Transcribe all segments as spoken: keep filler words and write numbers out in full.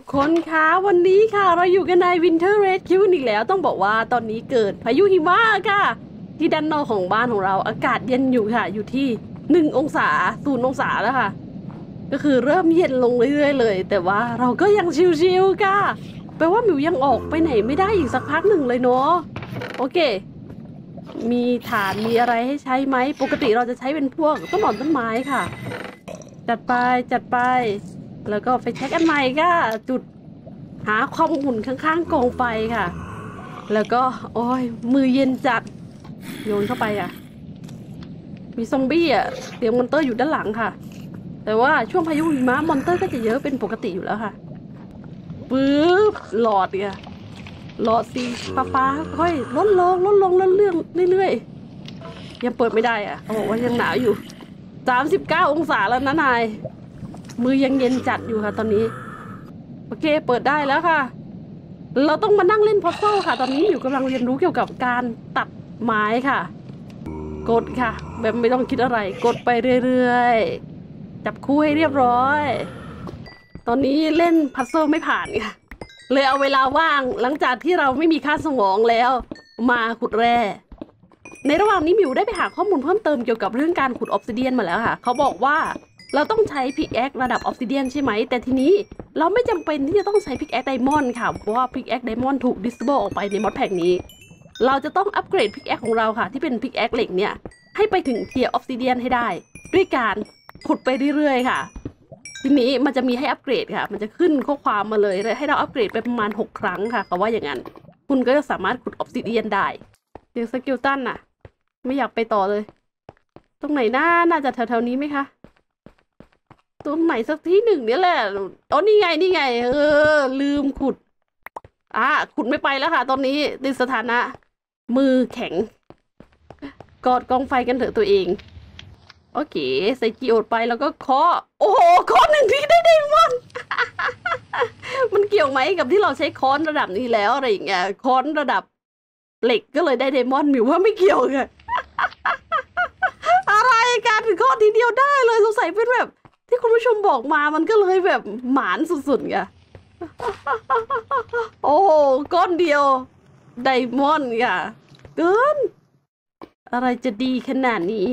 ทุกคนคะวันนี้ค่ะเราอยู่กันในวินเทอร์เรดคิวอีกแล้วต้องบอกว่าตอนนี้เกิดพายุหิมะค่ะที่ด้านนอกของบ้านของเราอากาศเย็นอยู่ค่ะอยู่ที่หนึ่งองศาศูนย์องศาแล้วค่ะก็คือเริ่มเย็นลงเรื่อยๆเลยแต่ว่าเราก็ยังชิลๆค่ะแปลว่ามิวยังออกไปไหนไม่ได้อีกสักพักหนึ่งเลยเนาะโอเคมีฐานมีอะไรให้ใช้ไหมปกติเราจะใช้เป็นพวกต้นหมอนต้นไม้ค่ะจัดไปจัดไปแล้วก็ไปเช็คอันใหม่ค่ะจุดหาความอุ่นข้างๆกองไฟค่ะแล้วก็โอ้ยมือเย็นจัดโยนเข้าไปอ่ะมีซอมบี้อ่ะเดี๋ยวมอนเตอร์อยู่ด้านหลังค่ะแต่ว่าช่วงพายุหิมะมอนเตอร์ก็จะเยอะเป็นปกติอยู่แล้วค่ะปึ๊บหลอดเนี่ยหลอดสีฟ้าๆค่อยลดลงลดลงเรื่อยๆเรื่อยๆยังเปิดไม่ได้อ่ะเขาบอกว่ายังหนาวอยู่สามสิบเก้าองศาแล้วนะนายมือยังเย็นจัดอยู่ค่ะตอนนี้โอเคเปิดได้แล้วค่ะเราต้องมานั่งเล่นพัซเซิลค่ะตอนนี้อยู่กำลังเรียนรู้เกี่ยวกับการตัดไม้ค่ะกดค่ะแบบไม่ต้องคิดอะไรกดไปเรื่อยๆจับคู่ให้เรียบร้อยตอนนี้เล่นพัซเซิลไม่ผ่านค่ะเลยเอาเวลาว่างหลังจากที่เราไม่มีค่าสมองแล้วมาขุดแร่ในระหว่างนี้มิวได้ไปหาข้อมูลเพิ่มเติมเกี่ยวกับเรื่องการขุดออฟซิเดียนมาแล้วค่ะเขาบอกว่าเราต้องใช้พิกแอคระดับออฟซิเดียนใช่ไหมแต่ทีนี้เราไม่จำเป็นที่จะต้องใช้พิกแอคไดมอนด์ค่ะเพราะว่าพิกแอคไดมอนด์ถูกดิสโบออกไปในมอดแพ็กนี้เราจะต้องอัปเกรดพิกแอคของเราค่ะที่เป็นพิกแอคเหล็กเนี่ยให้ไปถึงเทียร์ออฟซิเดียนให้ได้ด้วยการขุดไปเรื่อยๆค่ะทีนี้มันจะมีให้อัปเกรดค่ะมันจะขึ้นข้อความมาเลยให้เราอัปเกรดไปประมาณหกครั้งค่ะเขาว่าอย่างนั้นคุณก็จะสามารถขุดออฟซิเดียนได้เดี๋ยวสกิลตันน่ะไม่อยากไปต่อเลยตรงไหนน่าน่าจะแถวๆนี้ไหมคะตรงไหนสักที่หนึ่งเนี่ยแหละอ๋อนี่ไงนี่ไงเออลืมขุดอ่ะขุดไม่ไปแล้วค่ะตอนนี้ในสถานะมือแข็งกอดกองไฟกันเถอะตัวเองโอเคใส่กีโอดไปแล้วก็เคาะโอ้โหเคาะหนึ่งทีได้ไดมอนด์ มันเกี่ยวไหมกับที่เราใช้ค้อนระดับนี้แล้วอะไรอย่างเงี้ยค้อนระดับเหล็กก็เลยได้ไดมอนด์มิวว่าไม่เกี่ยวค่ะ อะไรการเคาะทีเดียวได้เลยสงสัยเป็นแบบที่คุณผู้ชมบอกมามันก็เลยแบบหมานสุดๆไง โอ้ก้อนเดียวไดมอนด์ค่ะเกินอะไรจะดีขนาดนี้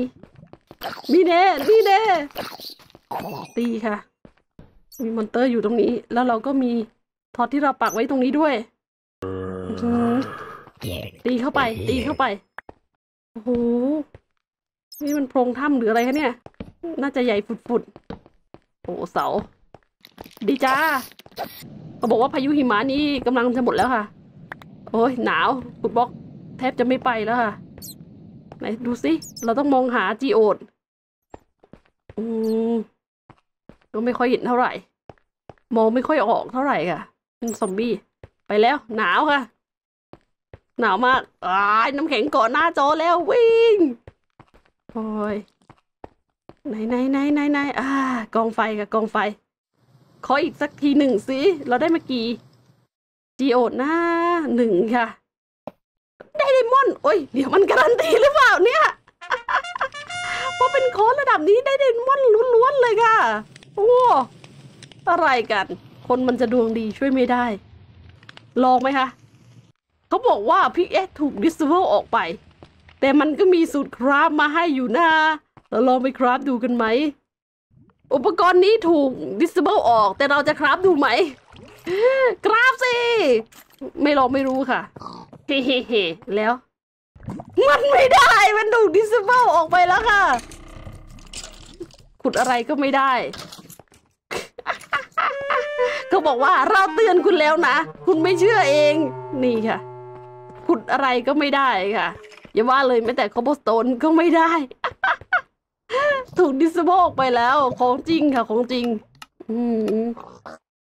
นี่เน่นี่เน่ตีค่ะมีมอนเตอร์อยู่ตรงนี้แล้วเราก็มีทอดที่เราปักไว้ตรงนี้ด้วยตีเข้าไปตีเข้าไปโอ้โหนี่มันโพรงถ้ำหรืออะไรคะเนี่ยน่าจะใหญ่ฟุดๆโอ้เสาดีจ้าเขาบอกว่าพายุหิมะนี่กำลังจะหมดแล้วค่ะโอ้ยหนาวขุดบล็อกแทบจะไม่ไปแล้วค่ะไหนดูสิเราต้องมองหาจีโอดอืมก็ไม่ค่อยเห็นเท่าไหร่มองไม่ค่อยออกเท่าไหร่ค่ะซอมบี้ไปแล้วหนาวค่ะหนาวมากอ้ายน้ำแข็งเกาะหน้าจอแล้ววิ่งโอ้ยไหนไหนไหนไหนไหนอ่ากองไฟกับกองไฟขออีกสักทีหนึ่งสิเราได้มากี่จีโอดหน้าหนึ่งค่ะได้ไดมอนด์โอ้ยเดี๋ยวมันการันตีหรือเปล่าเนี่ยเพราะเป็นโค้ดระดับนี้ได้ไดมอนด์ล้วนๆเลยค่ะโอ้อะไรกันคนมันจะดวงดีช่วยไม่ได้ลองไหมคะเขาบอกว่าพิกแอคถูกดิสเวิลออกไปแต่มันก็มีสูตรคราฟมาให้อยู่นะเราลองไปคราฟดูกันไหมอุปกรณ์นี้ถูกดิสเบิลออกแต่เราจะคราฟดูไหมคราฟสิไม่ลองไม่รู้ค่ะเฮ้เฮ้แล้วมันไม่ได้มันถูกดิสเบิลออกไปแล้วค่ะขุดอะไรก็ไม่ได้ เขาบอกว่าเราเตือนคุณแล้วนะคุณไม่เชื่อเองนี่ค่ะขุดอะไรก็ไม่ได้ค่ะอย่าว่าเลยแม้แต่คอโบสโตนก็ไม่ได้ถูกดิสโบออกไปแล้วของจริงค่ะของจริงอืม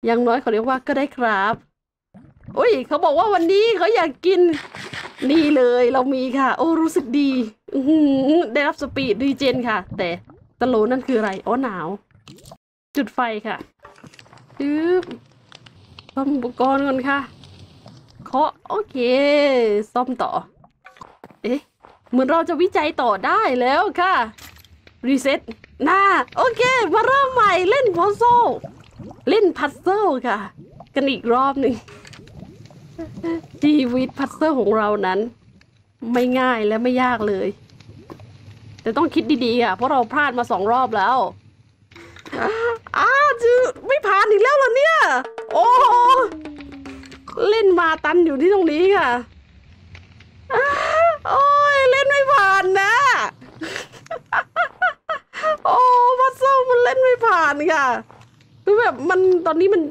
อย่างน้อยเขาเรียกว่าก็ได้ครับโอ้ยเขาบอกว่าวันนี้เขาอยากกินนี่เลยเรามีค่ะโอ้รู้สึกดีอืมได้รับสปีดรีเจนค่ะแต่ตะโลนั่นคืออะไรอ๋อหนาวจุดไฟค่ะอืมซ่อมอุปกรณ์ก่อนค่ะเคาะโอเคซ่อมต่อเอ๊ะเหมือนเราจะวิจัยต่อได้แล้วค่ะรีเซ็ตหน้าโอเคมาเริ่มใหม่เล่นพัซเซิลเล่นพัซเซิลค่ะ กันอีกรอบหนึ่งชีวิตพัซเซิลของเรานั้นไม่ง่ายและไม่ยากเลยแต่ต้องคิดดีๆค่ะเพราะเราพลาดมาสองรอบแล้วอ้าจือไม่ผ่านอีกแล้วเหรอเนี่ยโอ้เล่นมาตันอยู่ที่ตรงนี้ค่ะโอ้ยเล่นไม่ผ่านนะโอ้พัซเซิลมันเล่นไม่ผ่านค่ะคือแบบมันตอนนี้มัน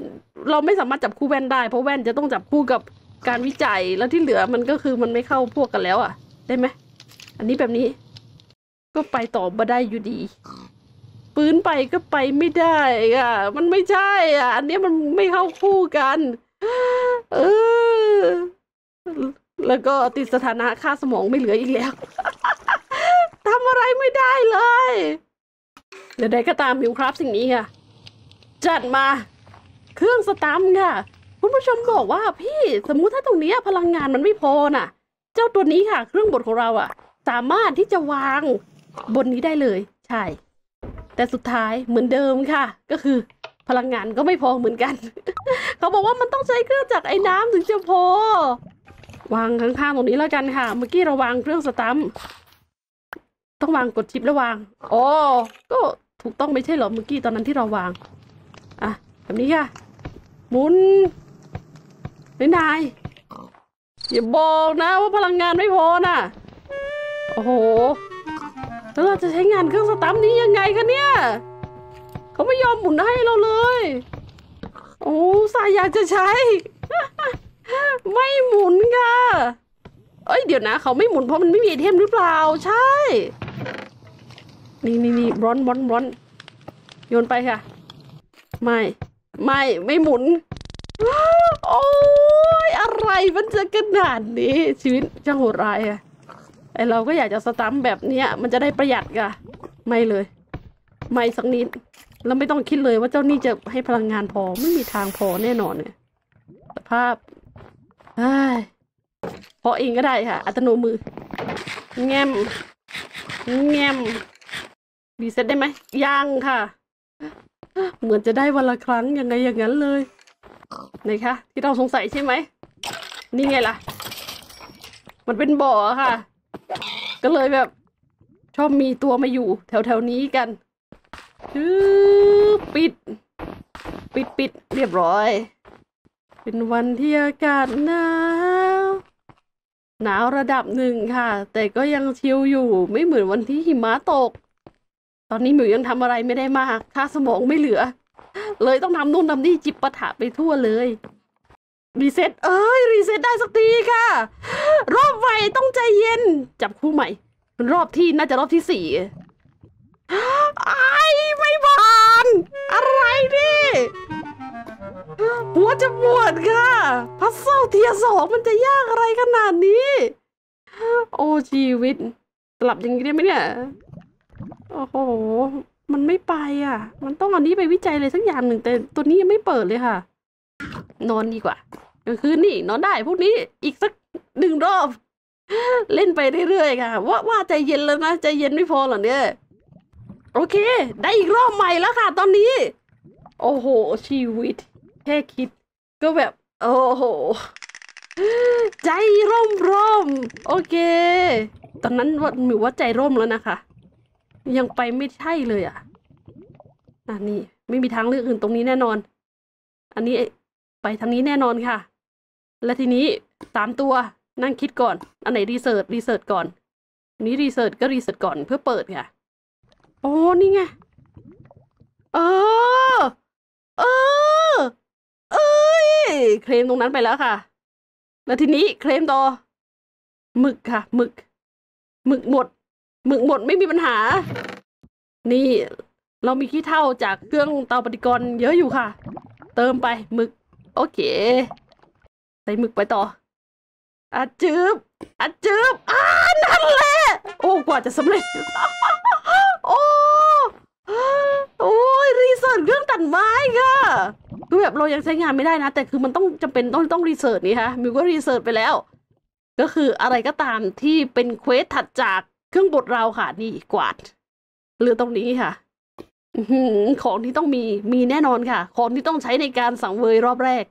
เราไม่สามารถจับคู่แว่นได้เพราะแว่นจะต้องจับคู่กับการวิจัยแล้วที่เหลือมันก็คือมันไม่เข้าพวกกันแล้วอ่ะได้ไหมอันนี้แบบนี้ก็ไปต่อมาได้อยู่ดีปืนไปก็ไปไม่ได้อ่ะมันไม่ใช่อ่ะอันนี้มันไม่เข้าคู่กันเออแล้วก็ติดสถานะค่าสมองไม่เหลืออีกแล้วทำอะไรไม่ได้เลยเดี๋ยวใดก็ตามมิวครับสิ่งนี้ค่ะจัดมาเครื่องสตัมค่ะคุณผู้ชมบอกว่าพี่สมมุติถ้าตรงนี้พลังงานมันไม่พอน่ะเจ้าตัวนี้ค่ะเครื่องบดของเราอ่ะสามารถที่จะวางบนนี้ได้เลยใช่แต่สุดท้ายเหมือนเดิมค่ะก็คือพลังงานก็ไม่พอเหมือนกัน เขาบอกว่ามันต้องใช้เครื่องจักรไอ้น้ำถึงจะพอวางข้างๆตรงนี้แล้วกันค่ะเมื่อกี้เราวางเครื่องสตัมต้องวางกดชิปแล้ววางอ๋อก็ถูกต้องไม่ใช่เหรอเมื่อกี้ตอนนั้นที่เราวางอ่ะแบบนี้ค่ะหมุนนายอย่าบอกนะว่าพลังงานไม่พอน่ะโอ้โหแล้วเราจะใช้งานเครื่องสตัมป์นี้ยังไงคะเนี่ยเขาไม่ยอมหมุนให้เราเลยโอ้สายอยากจะใช้ ไม่หมุนค่ะเอ้ยเดี๋ยวนะเขาไม่หมุนเพราะมันไม่มีไอเทมหรือเปล่าใช่นี่นี่นี่ร้อนร้อนร้อนโยนไปค่ะไม่ไม่ไม่หมุนโอ้ยอะไรมันจะขนาดนี้ชีวิตช่างโหดร้ายอะไอเราก็อยากจะสตัมแบบเนี้ยมันจะได้ประหยัดค่ะไม่เลยไม่สักนิดแล้วไม่ต้องคิดเลยว่าเจ้านี่จะให้พลังงานพอไม่มีทางพอแน่นอนเนี่ยสภาพเฮ้ยพอเองก็ได้ค่ะอัตโนมือแง้มแง้มรีเซ็ตได้ไหมยังค่ะเหมือนจะได้วันละครั้งยังไงอย่างนั้นเลยไหนคะที่เราสงสัยใช่ไหมนี่ไงล่ะมันเป็นบ่อค่ะก็เลยแบบชอบมีตัวมาอยู่แถวแถวนี้กันชื่อปิดปิดปิดเรียบร้อยเป็นวันที่อากาศหนาวหนาวระดับหนึ่งค่ะแต่ก็ยังชิลอยู่ไม่เหมือนวันที่หิมะตกตอนนี้หมิวยังทำอะไรไม่ได้มากค่าสมองไม่เหลือเลยต้องทำนู่นทำนี่จิบปะถะไปทั่วเลยรีเซ็ตเอ้ยรีเซ็ตได้สักทีค่ะรอบใหม่ต้องใจเย็นจับคู่ใหม่รอบที่น่าจะรอบที่สี่ไอ้ไม่บานอะไรดิหัวจะปวดค่ะพัซเซิลเทียสองมันจะยากอะไรขนาดนี้โอ้ชีวิตหลับอย่างนี้ได้ไหมเนี่ยโอ้โหมันไม่ไปอ่ะมันต้องวันนี้ไปวิจัยเลยสักอย่างหนึ่งแต่ตัวนี้ยังไม่เปิดเลยค่ะนอนดีกว่ากลางคืนนี่นอนได้พวกนี้อีกสักหนึ่งรอบเล่นไปเรื่อยๆค่ะว่าว่าใจเย็นแล้วนะใจเย็นไม่พอหรอเนี่ยโอเคได้อีกรอบใหม่แล้วค่ะตอนนี้โอ้โหชีวิตแค่คิดก็แบบโอ้โหใจร่มร่มโอเคตอนนั้นว่าหมิวว่าใจร่มแล้วนะคะยังไปไม่ใช่เลยอ่ะอันนี้ไม่มีทางเลือกอื่นตรงนี้แน่นอนอันนี้ไปทางนี้แน่นอนค่ะและทีนี้สามตัวนั่งคิดก่อนอันไหนรีเสิร์ชรีเสิร์ชก่อนนี้รีเสิร์ชก็รีเสิร์ชก่อนเพื่อเปิดค่ะโอ้นี่ไงเออเออเอ้ยเคลมตรงนั้นไปแล้วค่ะและทีนี้เคลมต่อหมึกค่ะหมึกหมึกหมดหมึกหมดไม่มีปัญหานี่เรามีขี้เถ้าจากเครื่องเตาปฏิกรณ์เยอะอยู่ค่ะเติมไปหมึกโอเคใส่หมึกไปต่ออัดจืบอัดจืบอ่านั่นแหละโอ้กว่าจะสำเร็จโอ้โอ้ยรีเสิร์ชเรื่องตัดไม้ค่ะคือแบบเรายังใช้งานไม่ได้นะแต่คือมันต้องจำเป็นต้องต้องรีเสิร์ชนี่ค่ะมิวก็รีเสิร์ชไปแล้วก็คืออะไรก็ตามที่เป็นเควสถัดจากเครื่องบดเราค่ะนี่กวาดเรือตรงนี้ค่ะของที่ต้องมีมีแน่นอนค่ะของที่ต้องใช้ในการสังเวยรอบแรก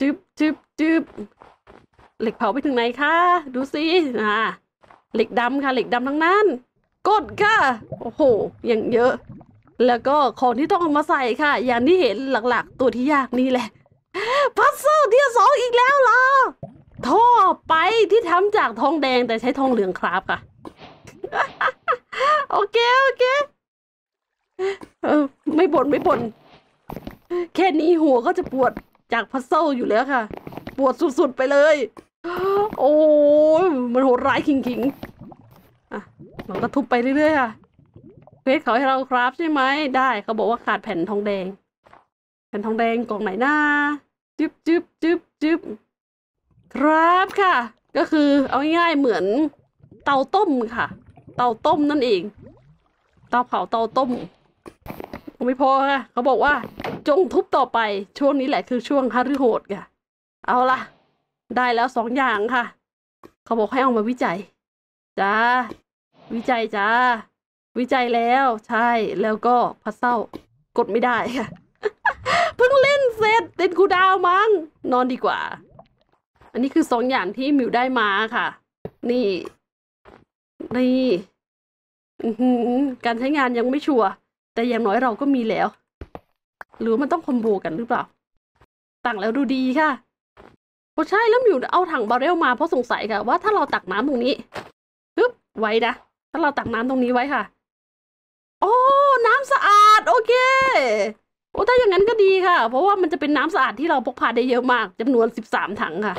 จึ๊บจึ๊บจึ๊บเหล็กเผาไปถึงไหนคะดูสิอ่าเหล็กดำค่ะเหล็กดำทั้งนั้นกดค่ะโอ้โหอย่างเยอะแล้วก็ของที่ต้องเอามาใส่ค่ะอย่างที่เห็นหลักๆตัวที่ยากนี่แหละพัซเซิลที่สองอีกแล้วเหรอท่อไปที่ทำจากทองแดงแต่ใช้ทองเหลืองครับค่ะโอเคโอเคเออไม่บ่นไม่บ่นแค่นี้หัวก็จะปวดจากพัซเซิลอยู่แล้วค่ะปวดสุดๆไปเลยโอ้มันโหดร้ายขิงๆอ่ะเราก็ทุบไปเรื่อยๆค่ะเพชรเขาให้เราคราฟใช่ไหมได้เขาบอกว่าขาดแผ่นทองแดงแผ่นทองแดงกล่องไหนหน้าจึ๊บจึ๊บจึ๊บจึ๊บครับค่ะก็คือเอาง่ายๆเหมือนเตาต้มค่ะเตาต้มนั่นเองเตาเผาเตาต้มไม่พอค่ะเขาบอกว่าจงทุบต่อไปช่วงนี้แหละคือช่วงฮารุโหดค่ะเอาล่ะได้แล้วสองอย่างค่ะเขาบอกให้เอามาวิจัยจ้าวิจัยจ้าวิจัยแล้วใช่แล้วก็พัซเซิลกดไม่ได้ค่ะเพิ่งเล่นเสร็จติดกูดาวมั้งนอนดีกว่าอันนี้คือสองอย่างที่มิวได้มาค่ะนี่นี่การใช้งานยังไม่ชัวร์แต่อย่างน้อยเราก็มีแล้วหรือมันต้องคอมโบกันหรือเปล่าต่างแล้วดูดีค่ะโอ้ใช่แล้วมิวเอาถังบาเรลมาเพราะสงสัยค่ะว่าถ้าเราตักน้ำตรงนี้ปึ๊บไว้นะถ้าเราตักน้ำตรงนี้ไว้ค่ะโอ้น้ำสะอาดโอเคโอ้ถ้าอย่างนั้นก็ดีค่ะเพราะว่ามันจะเป็นน้ำสะอาดที่เราพกพาได้เยอะมากจำนวนสิบสามถังค่ะ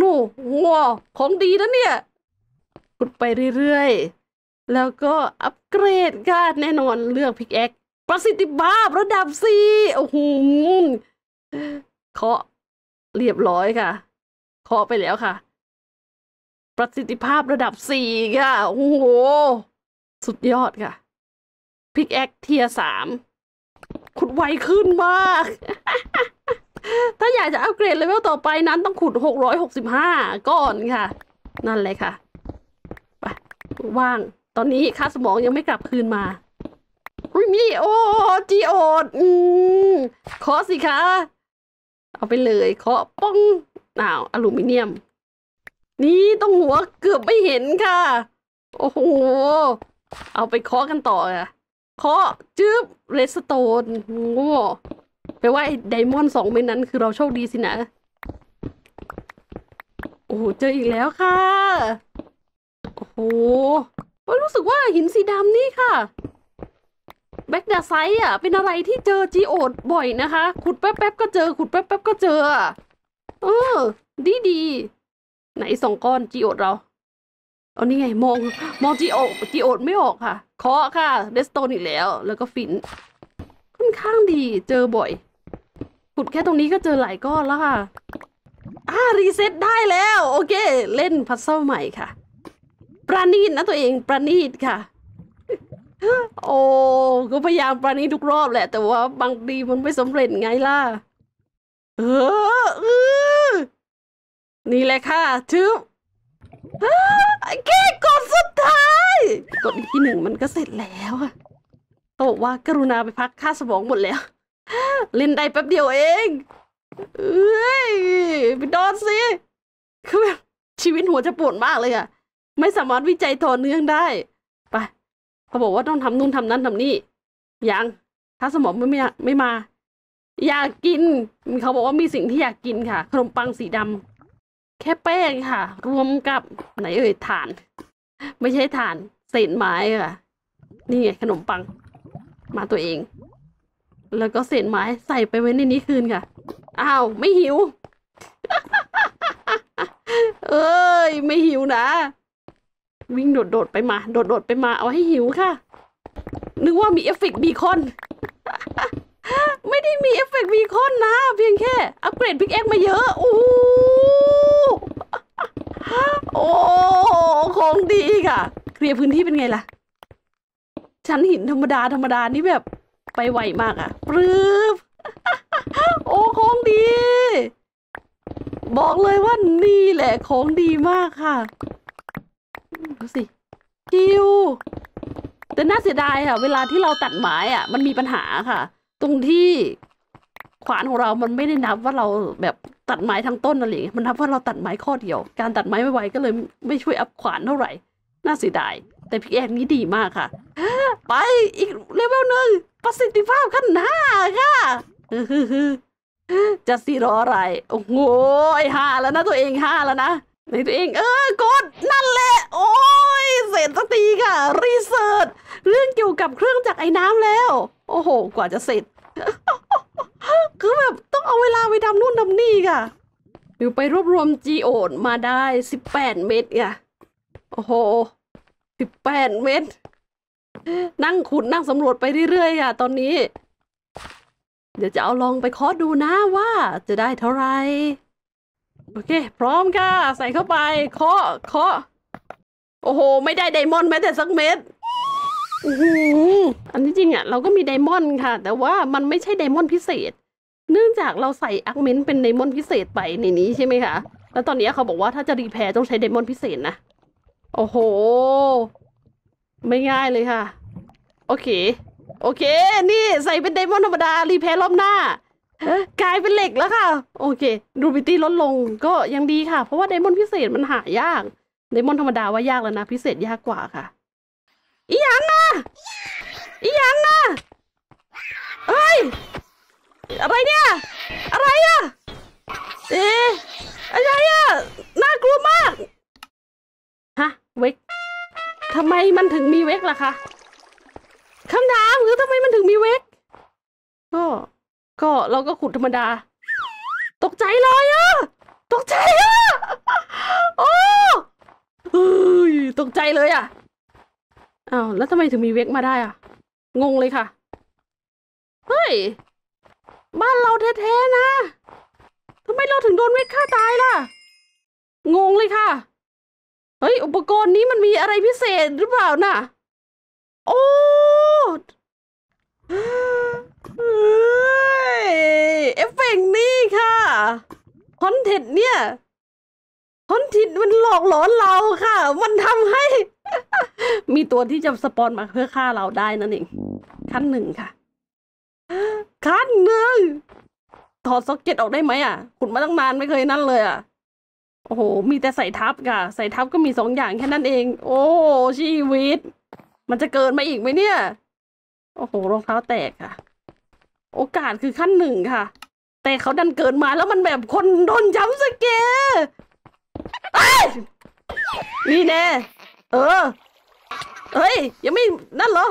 นู่ว้าวของดีนะเนี่ยขุดไปเรื่อยๆแล้วก็อัปเกรดค่ะแน่นอนเลือกพิกแอคประสิทธิภาพระดับสี่โอ้โหเคาะเรียบร้อยค่ะเคาะไปแล้วค่ะประสิทธิภาพระดับสี่ค่ะโอ้โหสุดยอดค่ะพิกแอคเทียสามขุดไวขึ้นมาก ถ้าอยากจะอัปเกรดเลเวลต่อไปนั้นต้องขุดหกร้อยหกสิบห้าก่อนค่ะนั่นเลยค่ะไปว่างตอนนี้ค่าสมองยังไม่กลับคืนมาอุ้ยมีโอจีโอดอืมเคาะสิคะเอาไปเลยเคาะป้องอ้าวอลูมิเนียมนี่ต้องหัวเกือบไม่เห็นค่ะโอ้โหเอาไปเคาะกันต่อค่ะเคาะจืบเรสโตนโง่ไปว่าไอ้ไดมอนด์สองเม็ดนั้นคือเราโชคดีสินะโอ้โหเจออีกแล้วค่ะโอ้โหรู้สึกว่าหินสีดำนี่ค่ะแบล็กดาไซต์อ่ะเป็นอะไรที่เจอจีโอดบ่อยนะคะขุดแป๊บๆก็เจอขุดแป๊บๆก็เจอเออดีดีไหนสองก้อนจีโอดเราเอานี่ไงมองมองจีโอดจีโอดไม่ออกค่ะเคาะค่ะเรสโตนอีกแล้วแล้วก็ฟินค่อนข้างดีเจอบ่อยขุดแค่ตรงนี้ก็เจอหลายก้อนแล้วค่ะอ่ารีเซ็ตได้แล้วโอเคเล่นพัซเซิลใหม่ค่ะประณีตนะตัวเองประณีตค่ะโอ้ก็พยายามประณีตทุกรอบแหละแต่ว่าบางทีมันไม่สำเร็จไงล่ะเออเออนี่แหละค่ะทึบแค่กดสุดท้ายกดอีกที่หนึ่งมันก็เสร็จแล้วอะเขาบอกว่ากรุณาไปพักค่าสมองหมดแล้วเล่นได้แป๊บเดียวเองเอ้ยไปนอนสิคือแบบชีวิตหัวจะปวดมากเลยอะไม่สามารถวิจัยต่อเนื่องได้ไปเขาบอกว่าต้องทำนู่นทำนั่นทำนี่ยังค่าสมองไม่ไม่ไม่มาอยากกินเขาบอกว่ามีสิ่งที่อยากกินค่ะขนมปังสีดำแค่แป้งค่ะรวมกับไหนเอ่ยถ่านไม่ใช่ถ่านเศษไม้ค่ะนี่ไงขนมปังมาตัวเองแล้วก็เศษไม้ใส่ไปไว้ในนี้คืนค่ะอ้าวไม่หิว เอ้ยไม่หิวนะวิ่งโดดๆไปมาโดดๆไปมาเอาให้หิวค่ะนึกว่ามีเอฟเฟกต์บีคอนไม่ได้มีเอฟเฟกต์บีคอนนะเพียงแค่อัปเกรดพิกแอคมาเยอะโอ้โอ้ของดีค่ะเคลียร์พื้นที่เป็นไงล่ะชั้นหินธรรมดาธรรมดานี่แบบไปไวมากอะปรื้บโอ้ของดีบอกเลยว่านี่แหละของดีมากค่ะดูสิจิวแต่น่าเสียดายค่ะเวลาที่เราตัดไม้อะมันมีปัญหาค่ะตรงที่ ขวานของเรามันไม่ได้นับว่าเราแบบตัดไม้ทั้งต้นอะไรอย่างเงี้ยมันนับว่าเราตัดไม้ข้อเดียวการตัดไม้ไม่ไวก็เลยไม่ช่วยอัพขวานเท่าไหร่น่าเสียดายแต่พิกแอคนี้ดีมากค่ะไปอีกเลเวลหนึ่งประสิทธิภาพขั้นห้าค่ะจะซีรออะไรโอ้โหห้าแล้วนะตัวเองห้าแล้วนะในตัวเองเออกดนั่นแหละโอ้ยเสร็จสักทีค่ะรีเสิร์ชเรื่องเกี่ยวกับเครื่องจักรไอ้น้ำแล้วโอ้โหกว่าจะเสร็จคือแบบต้องเอาเวลาไปทำนู่นทำนี่ค่ะมิวไปรวบรวมจีโอดมาได้สิบแปดเม็ดค่ะโอ้โหสิบแปดเม็ดนั่งขุดนั่งสำรวจไปเรื่อยๆค่ะตอนนี้เดี๋ยวจะเอาลองไปคอสดูนะว่าจะได้เท่าไหร่โอเคพร้อมค่ะใส่เข้าไปเคาะเคาะโอ้โหไม่ได้ไดมอนด์แม้แต่สักเม็ดอันที่จริงอ่ะเราก็มีไดมอนด์ค่ะแต่ว่ามันไม่ใช่ไดมอนด์พิเศษเนื่องจากเราใส่อาร์คเมนต์เป็นไดมอนด์พิเศษไปในนี้ใช่ไหมคะแล้วตอนนี้เขาบอกว่าถ้าจะรีแพร์ต้องใช้ไดมอนด์พิเศษนะโอ้โหไม่ง่ายเลยค่ะโอเคโอเคนี่ใส่เป็นไดมอนด์ธรรมดารีแพร์รอบหน้ากลายเป็นเหล็กแล้วค่ะโอเคดูบิตี้ลดลงก็ยังดีค่ะเพราะว่าไดมอนด์พิเศษมันหายากไดมอนด์ธรรมดาว่ายากแล้วนะพิเศษยากกว่าค่ะอีหยังนะอีหยังนะเฮ้ยอะไรเนี่ยอะไรอะเอ๊ะอะไรอะน่ากลัวมากฮะเวกทำไมมันถึงมีเวกล่ะคะคำถามคือทำไมมันถึงมีเวกก็ก็เราก็ขุดธรรมดาตกใจเลยอะตกใจอะโอ้ยตกใจเลยอะอ้าวแล้วทำไมถึงมีเวกมาได้อะงงเลยค่ะเฮ้ยบ้านเราแท้ๆนะทำไมเราถึงโดนเวกฆ่าตายล่ะงงเลยค่ะเฮ้ยอุปกรณ์นี้มันมีอะไรพิเศษหรือเปล่าน่ะโอ้เอฟเฟกต์นี่ค่ะคอนเทนต์เนี่ยคอนเทนต์มันหลอกหลอนเราค่ะมันทำให้ มีตัวที่จะสปอนมาเพื่อฆ่าเราได้นั่นเองขั้นหนึ่งค่ะขั้นหนึ่งถอดซ็อกเก็ตออกได้ไหมอ่ะขุดมาตั้งนานไม่เคยนั่นเลยอ่ะโอ้โหมีแต่ใส่ทับค่ะใส่ทับก็มีสองอย่างแค่นั้นเองโอ้ชีวิตมันจะเกินมาอีกไหมเนี่ยโอ้โหรองเท้าแตกค่ะโอกาสคือขั้นหนึ่งค่ะแต่เขาดันเกิดมาแล้วมันแบบคนโดนย้ำสเกนี่แน่เออเฮ้ยยังไม่นั่นเหรอ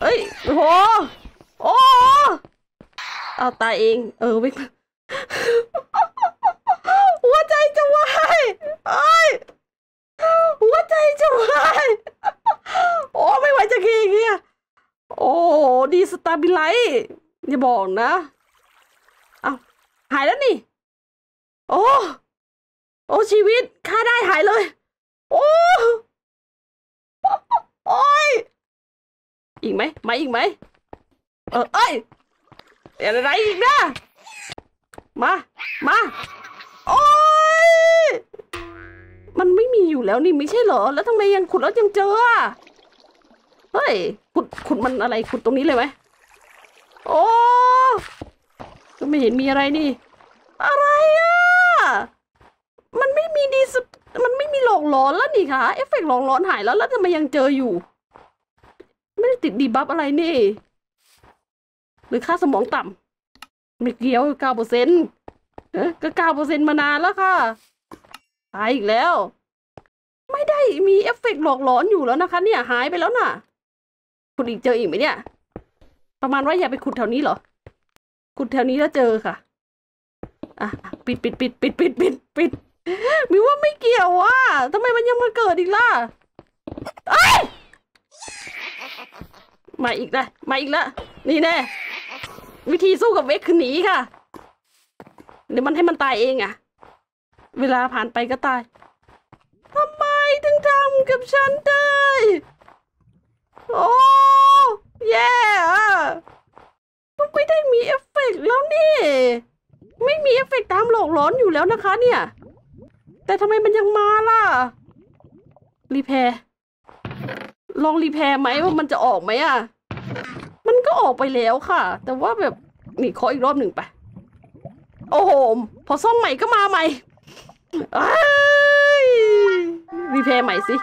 เฮ้ยโอ้โหโอ้เอาตายเองเออวิ่งหัวใจจะวายเอ้ยหัวใจจะวายโอ้ไม่ไหวจะเกย์เงี้ยโอ้ดีสตาบิไลท์อย่าบอกนะเอาหายแล้วนี่โอ้โอ้ชีวิตค่าได้หายเลยโอ้โอ้ยอีกไหมมาอีกไหมเออเอ้ยอะไรอีกนะมามาโอ้ยมันไม่มีอยู่แล้วนี่ไม่ใช่เหรอแล้วทำไมยังขุดแล้วยังเจอเฮ้ยขุดขุดมันอะไรขุดตรงนี้เลยไหมโอ้ก็ไม่เห็นมีอะไรนี่อะไรอ่ะมันไม่มีดีสุดมันไม่มีหลอกหลอนแล้วนี่ค่ะเอฟเฟกต์หลอกหลอนหายแล้วแล้วทำไมยังเจออยู่ไม่ได้ติดดีบัฟอะไรนี่หรือค่าสมองต่ำไม่เกี่ยวเก้าเปอร์เซ็นต์เอ๊ะก็เก้าเปอร์เซ็นต์มานานแล้วค่ะหายอีกแล้วไม่ได้มีเอฟเฟกต์หลอกหลอนอยู่แล้วนะคะเนี่ยหายไปแล้วน่ะขุดอีกเจออีกไหมเนี่ยประมาณว่าอย่าไปขุดแถวนี้เหรอขุดแถวนี้แล้วเจอค่ะอ่ะปิดปิดปิดปิดปิดปิดปิดมิวว่าไม่เกี่ยวว่ะทำไมมันยังมาเกิดอีกล่ะเอ้ยมาอีกแล้วมาอีกแล้วนี่แน่วิธีสู้กับเวกคือหนีค่ะเดี๋ยวมันให้มันตายเองอ่ะเวลาผ่านไปก็ตายทำไมถึงทำกับฉันได้โอ้แย่อะมันไม่ได้มีเอฟเฟกต์แล้วนี่ไม่มีเอฟเฟกต์ตามหลอกหลอนอยู่แล้วนะคะเนี่ยแต่ทำไมมันยังมาล่ะรีแพร์ลองรีแพร์ไหมว่ามันจะออกไหมอะมันก็ออกไปแล้วค่ะแต่ว่าแบบ นี่ขออีกรอบหนึ่งไปโอ้โหพอซ่อมใหม่ก็มาใหม่รีเพย์ใหม่สิ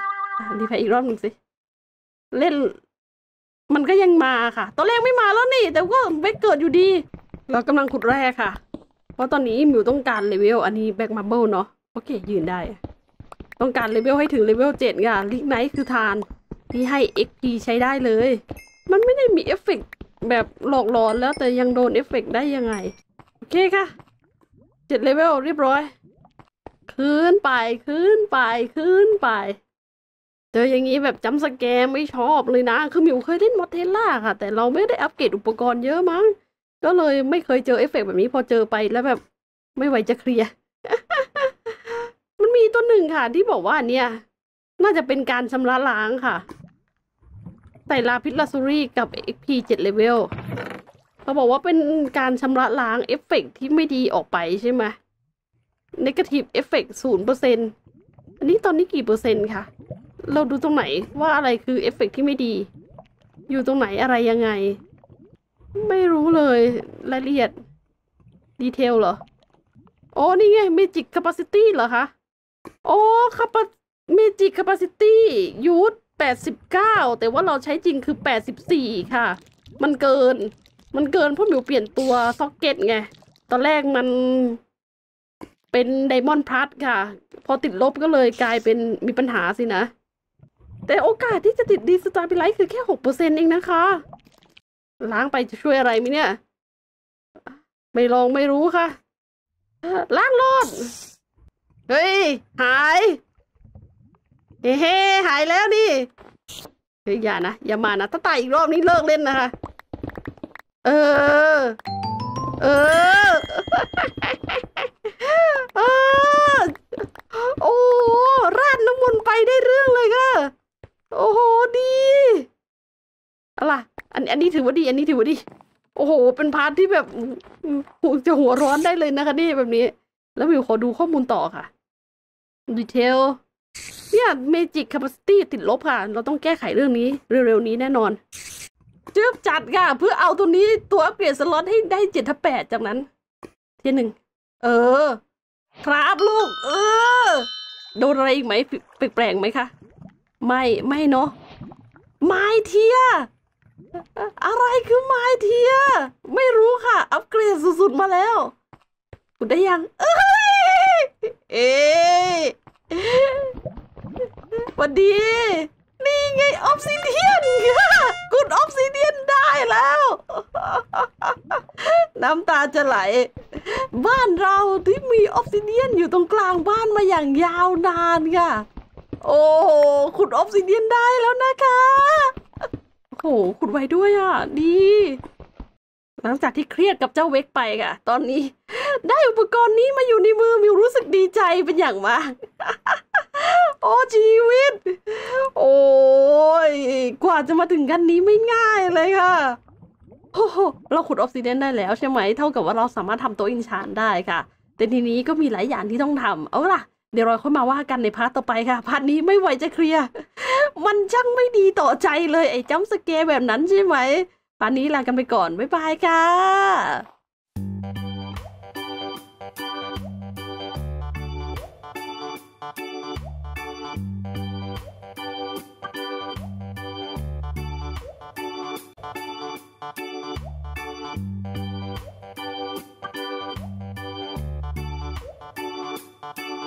รีเพย์อีกรอบหนึ่งสิเล่นมันก็ยังมาค่ะตอนแรกไม่มาแล้วนี่แต่ก็ไม่เกิดอยู่ดีเรากำลังขุดแร่ค่ะเพราะตอนนี้มิวต้องการเลเวลอันนี้แบ็กมาเบิลเนาะโอเคยืนได้ต้องการเลเวลให้ถึงเลเวลเจ็ดค่ะลิกไนท์คือทานที่ให้ เอ็กซ์ พี ใช้ได้เลยมันไม่ได้มีเอฟเฟกต์แบบหลอกหลอนแล้วแต่ยังโดนเอฟเฟกต์ได้ยังไงโอเคค่ะเจ็ดเลเวลเรียบร้อยขึ้นไปขึ้นไปขึ้นไปเจออย่างนี้แบบจำสแกมไม่ชอบเลยนะคือมิวเคยเล่นมอเทลล่าค่ะแต่เราไม่ได้อัปเกรดอุปกรณ์เยอะมั้งก็เลยไม่เคยเจอเอฟเฟกต์แบบนี้พอเจอไปแล้วแบบไม่ไหวจะเคลียร์ มันมีตัวหนึ่งค่ะที่บอกว่าเนี่ยน่าจะเป็นการชำระล้างค่ะใส่ลาพิสลาซูรี่กับ เอ็กซ์ พี เจ็ด เลเวลเขาบอกว่าเป็นการชำระล้างเอฟเฟกต์ที่ไม่ดีออกไปใช่ไหม Negative Effect ศูนย์เปอร์เซ็นต์อันนี้ตอนนี้กี่เปอร์เซ็นต์คะเราดูตรงไหนว่าอะไรคือเอฟเฟกต์ที่ไม่ดีอยู่ตรงไหนอะไรยังไงไม่รู้เลยรายละเอียดดีเทลเหรออ๋อนี่ไงเมจิกแคปซิตี้เหรอคะโอ้คาปาเมจิกแคปซิตี้ยูทแปดสิบเก้าแต่ว่าเราใช้จริงคือแปดสิบสี่ค่ะมันเกินมันเกินเพราะมิวเปลี่ยนตัวซ็อกเก็ตไงตอนแรกมันเป็นไดมอนด์พลัสค่ะพอติดลบก็เลยกลายเป็นมีปัญหาสินะแต่โอกาสที่จะติดดีสตาร์บิไลท์คือแค่หกเปอร์เซ็นต์เองนะคะล้างไปจะช่วยอะไรมั้ยเนี่ยไม่ลองไม่รู้ค่ะล้างรถเฮ้ยหายเฮ้หายแล้วนี่เฮ้ยอย่านะอย่ามานะถ้าตายอีกรอบนี้เลิกเล่นนะคะเออเออเออโอ้ราดน้ำมนต์ไปได้เรื่องเลยค่ะโอ้โหดีอะไรอันอันนี้ถือว่าดีอันนี้ถือว่าดีโอ้โหเป็นพาร์ทที่แบบจะหัวร้อนได้เลยนะคะนี่แบบนี้แล้วมิวขอดูข้อมูลต่อค่ะดีเทลเนี่ยเมจิกแคปซิตี้ติดลบค่ะเราต้องแก้ไขเรื่องนี้เร็วๆนี้แน่นอนจืบจัดค่ะเพื่อเอาตัวนี้ตัวอัปเกรดสล็อตให้ได้เจ็ดทับแปดจากนั้นทีหนึ่งเออครับลูกเออโดนอะไรอีกไหมแปลกๆไหมคะไม่ไม่เนาะไม้เทียอะไรคือไม้เทียไม่รู้ค่ะอัปเกรดสุดๆมาแล้วกูได้ยังเอ้ยเอ๊ะวันดีนี่ไงออฟซิเดียนกูออฟซิเดียนได้แล้วน้ำตาจะไหลบ้านเราที่มีออฟซิเดียนอยู่ตรงกลางบ้านมาอย่างยาวนานค่ะโอ้โหขุดออฟซิเดียนได้แล้วนะคะโอ้โหขุดไว้ด้วยอ่ะดีหลังจากที่เครียดกับเจ้าเวกไปค่ะตอนนี้ได้อุปกรณ์นี้มาอยู่ในมือมิวรู้สึกดีใจเป็นอย่างมากโอ้ชีวิตโอ้ยกว่าจะมาถึงกันนี้ไม่ง่ายเลยค่ะโอ้โหเราขุดออฟซิเดียนได้แล้วใช่ไหมเท่ากับว่าเราสามารถทำตัวอินชานได้ค่ะแต่ทีนี้ก็มีหลายอย่างที่ต้องทำเอาล่ะเดี๋ยวเราค่อยมาว่ากันในพาร์ทต่อไปค่ะพาร์ทนี้ไม่ไหวจะเคลียร์มันช่างไม่ดีต่อใจเลยไอ้จัมป์สแกร์แบบนั้นใช่ไหมพาร์ทนี้ลากันไปก่อนบ๊ายบายค่ะ